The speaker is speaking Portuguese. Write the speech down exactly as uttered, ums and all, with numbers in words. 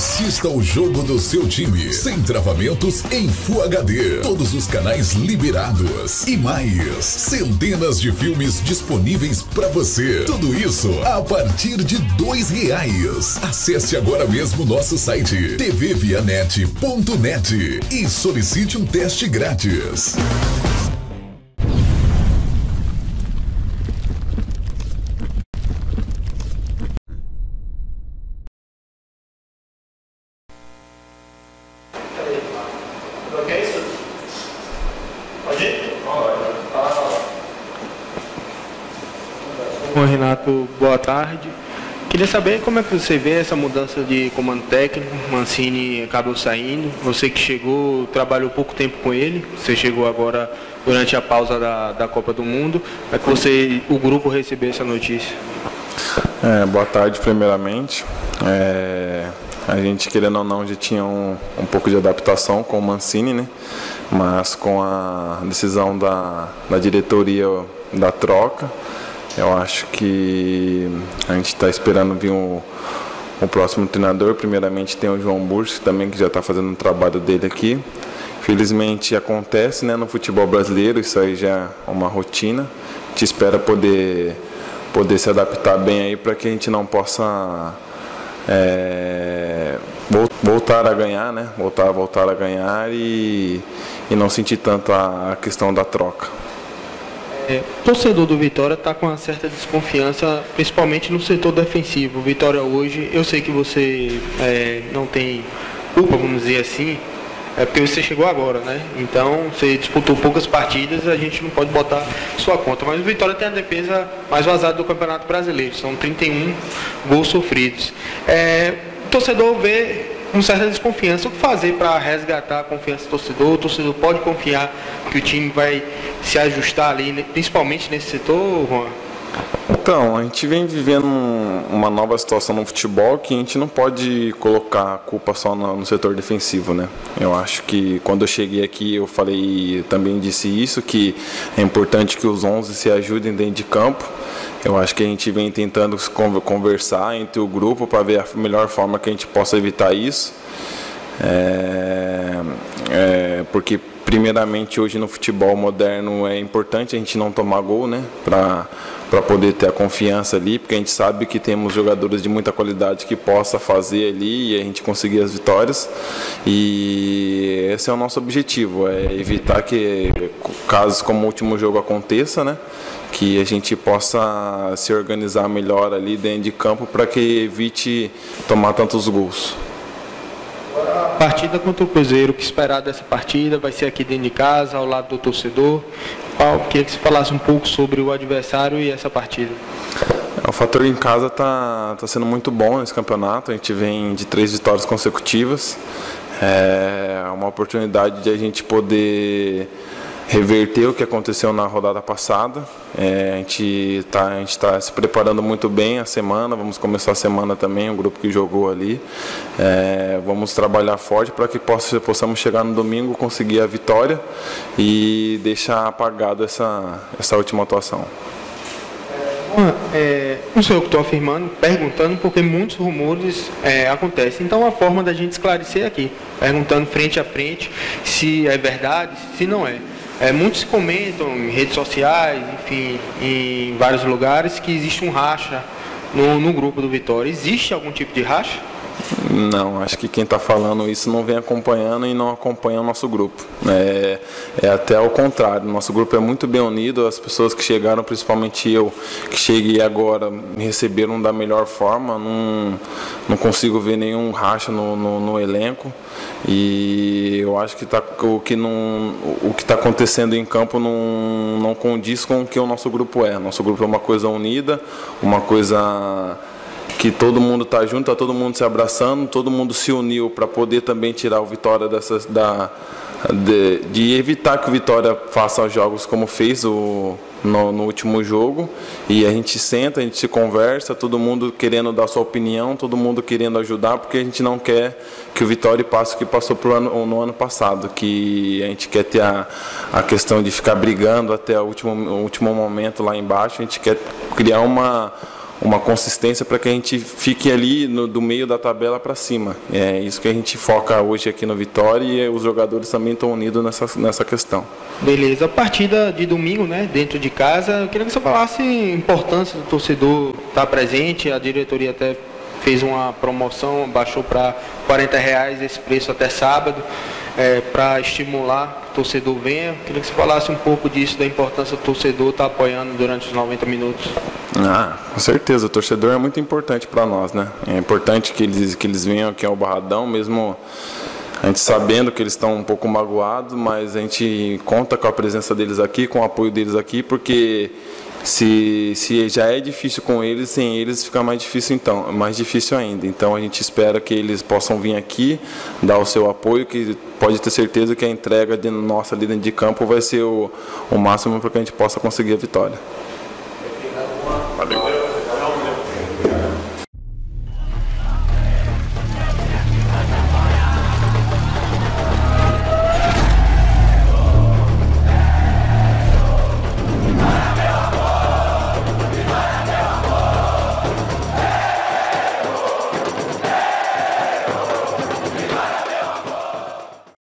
Assista o jogo do seu time, sem travamentos, em Full H D, todos os canais liberados e mais, centenas de filmes disponíveis para você. Tudo isso a partir de dois reais. Acesse agora mesmo nosso site t v vianet ponto net e solicite um teste grátis. Bom, Renato, boa tarde. Queria saber como é que você vê essa mudança de comando técnico. Mancini acabou saindo, você que chegou, trabalhou pouco tempo com ele, você chegou agora durante a pausa da, da Copa do Mundo. Como é que você, o grupo, recebeu essa notícia? É, boa tarde, primeiramente. É, a gente, querendo ou não, já tinha um, um pouco de adaptação com o Mancini, né? Mas com a decisão da, da diretoria da troca, eu acho que a gente está esperando vir o, o próximo treinador. Primeiramente tem o João Bursi também, que já está fazendo o trabalho dele aqui. Felizmente acontece, né, no futebol brasileiro, isso aí já é uma rotina. A gente espera poder, poder se adaptar bem aí para que a gente não possa é, voltar a ganhar, né? Voltar, voltar a ganhar e, e não sentir tanto a, a questão da troca. O torcedor do Vitória está com uma certa desconfiança, principalmente no setor defensivo. Vitória hoje, eu sei que você é, não tem culpa, vamos dizer assim, é porque você chegou agora, né? Então, você disputou poucas partidas, a gente não pode botar sua conta. Mas o Vitória tem a defesa mais vazada do Campeonato Brasileiro, são trinta e um gols sofridos. É, o torcedor vê com certa desconfiança. O que fazer para resgatar a confiança do torcedor? O torcedor pode confiar que o time vai se ajustar ali, principalmente nesse setor, Ruan? Então, a gente vem vivendo uma nova situação no futebol que a gente não pode colocar a culpa só no, no setor defensivo, né? Eu acho que quando eu cheguei aqui eu falei, eu também disse isso, que é importante que os onze se ajudem dentro de campo. Eu acho que a gente vem tentando conversar entre o grupo para ver a melhor forma que a gente possa evitar isso. É, é, porque primeiramente hoje no futebol moderno é importante a gente não tomar gol, né, para para poder ter a confiança ali, porque a gente sabe que temos jogadores de muita qualidade que possa fazer ali e a gente conseguir as vitórias. E esse é o nosso objetivo, é evitar que casos como o último jogo aconteça, né, que a gente possa se organizar melhor ali dentro de campo para que evite tomar tantos gols. Partida contra o Cruzeiro, o que esperar dessa partida? Vai ser aqui dentro de casa, ao lado do torcedor. Paulo, queria que você falasse um pouco sobre o adversário e essa partida. O fator em casa está tá sendo muito bom nesse campeonato, a gente vem de três vitórias consecutivas. É uma oportunidade de a gente poder reverter o que aconteceu na rodada passada. É, a gente tá, está se preparando muito bem a semana, vamos começar a semana também, o grupo que jogou ali. É, vamos trabalhar forte para que possa, possamos chegar no domingo, conseguir a vitória e deixar apagado essa, essa última atuação. É, não sei o que estou afirmando, perguntando, porque muitos rumores é, acontecem. Então, a forma da gente esclarecer aqui, perguntando frente a frente se é verdade, se não é. É, muitos comentam em redes sociais, enfim, em vários lugares, que existe um racha no, no grupo do Vitória. Existe algum tipo de racha? Não, acho que quem está falando isso não vem acompanhando e não acompanha o nosso grupo. É, é até ao contrário, nosso grupo é muito bem unido, as pessoas que chegaram, principalmente eu, que cheguei agora, me receberam da melhor forma, não, não consigo ver nenhum racha no, no, no elenco. E eu acho que tá, o que não, o que está acontecendo em campo não, não condiz com o que o nosso grupo é. Nosso grupo é uma coisa unida, uma coisa que todo mundo está junto, está todo mundo se abraçando, todo mundo se uniu para poder também tirar o Vitória dessas, da, de, de evitar que o Vitória faça jogos como fez o, no, no último jogo. E a gente senta, a gente se conversa, todo mundo querendo dar sua opinião, todo mundo querendo ajudar, porque a gente não quer que o Vitória passe o que passou pro ano, no ano passado, que a gente quer ter a, a questão de ficar brigando até o último, o último momento lá embaixo. A gente quer criar uma... uma consistência para que a gente fique ali no, do meio da tabela para cima. É isso que a gente foca hoje aqui no Vitória, e os jogadores também estão unidos nessa, nessa questão. Beleza, a partida de domingo, né, dentro de casa, eu queria que você falasse a importância do torcedor estar presente. A diretoria até fez uma promoção, baixou para quarenta reais esse preço até sábado, é, para estimular que o torcedor venha. Queria que você falasse um pouco disso, da importância do torcedor estar apoiando durante os noventa minutos. Ah, com certeza, o torcedor é muito importante para nós, né? É importante que eles, que eles venham aqui ao Barradão, mesmo a gente sabendo que eles estão um pouco magoados, mas a gente conta com a presença deles aqui, com o apoio deles aqui, porque se, se já é difícil com eles, sem eles fica mais difícil, então, mais difícil ainda. Então a gente espera que eles possam vir aqui, dar o seu apoio, que pode ter certeza que a entrega de nossa ali dentro de campo vai ser o, o máximo para que a gente possa conseguir a vitória.